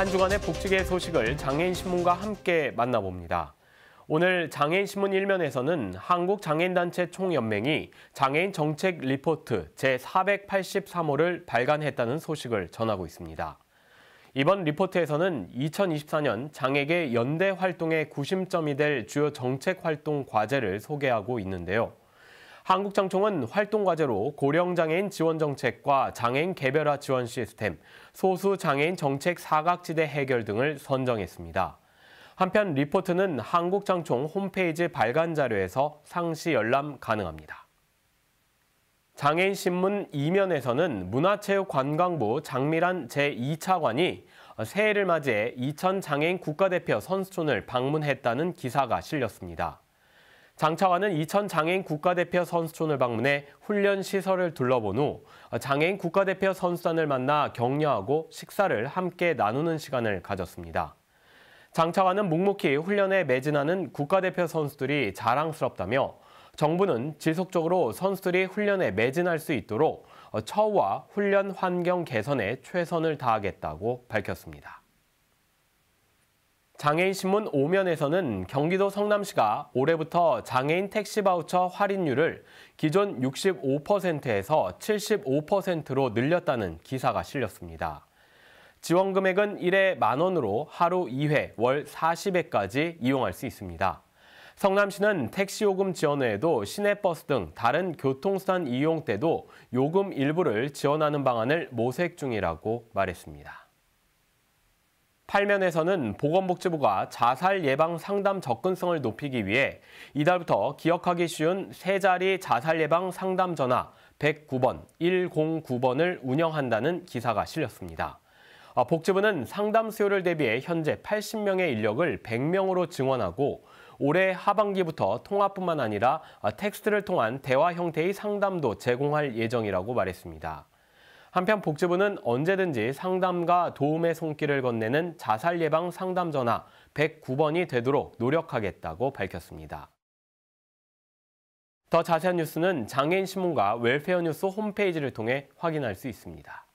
한 주간의 복지계 소식을 장애인신문과 함께 만나봅니다. 오늘 장애인신문 1면에서는 한국장애인단체총연맹이 장애인정책리포트 제483호를 발간했다는 소식을 전하고 있습니다. 이번 리포트에서는 2024년 장애계 연대 활동의 구심점이 될 주요 정책 활동 과제를 소개하고 있는데요. 한국장총은 활동 과제로 고령장애인 지원 정책과 장애인 개별화 지원 시스템, 소수장애인 정책 사각지대 해결 등을 선정했습니다. 한편 리포트는 한국장총 홈페이지 발간 자료에서 상시 열람 가능합니다. 장애인신문 2면에서는 문화체육관광부 장미란 제2차관이 새해를 맞이해 이천 장애인 국가대표 선수촌을 방문했다는 기사가 실렸습니다. 장 차관은 이천 장애인 국가대표 선수촌을 방문해 훈련 시설을 둘러본 후 장애인 국가대표 선수단을 만나 격려하고 식사를 함께 나누는 시간을 가졌습니다. 장 차관은 묵묵히 훈련에 매진하는 국가대표 선수들이 자랑스럽다며 정부는 지속적으로 선수들이 훈련에 매진할 수 있도록 처우와 훈련 환경 개선에 최선을 다하겠다고 밝혔습니다. 장애인신문 5면에서는 경기도 성남시가 올해부터 장애인 택시 바우처 할인율을 기존 65%에서 75%로 늘렸다는 기사가 실렸습니다. 지원 금액은 1회 10,000원으로 하루 2회 월 40회까지 이용할 수 있습니다. 성남시는 택시 요금 지원 외에도 시내버스 등 다른 교통수단 이용 때도 요금 일부를 지원하는 방안을 모색 중이라고 말했습니다. 8면에서는 보건복지부가 자살 예방 상담 접근성을 높이기 위해 이달부터 기억하기 쉬운 세 자리 자살 예방 상담 전화 109번, 109번을 운영한다는 기사가 실렸습니다. 복지부는 상담 수요를 대비해 현재 80명의 인력을 100명으로 증원하고 올해 하반기부터 통화뿐만 아니라 텍스트를 통한 대화 형태의 상담도 제공할 예정이라고 말했습니다. 한편 복지부는 언제든지 상담과 도움의 손길을 건네는 자살 예방 상담 전화 109번이 되도록 노력하겠다고 밝혔습니다. 더 자세한 뉴스는 장애인신문과 웰페어뉴스 홈페이지를 통해 확인할 수 있습니다.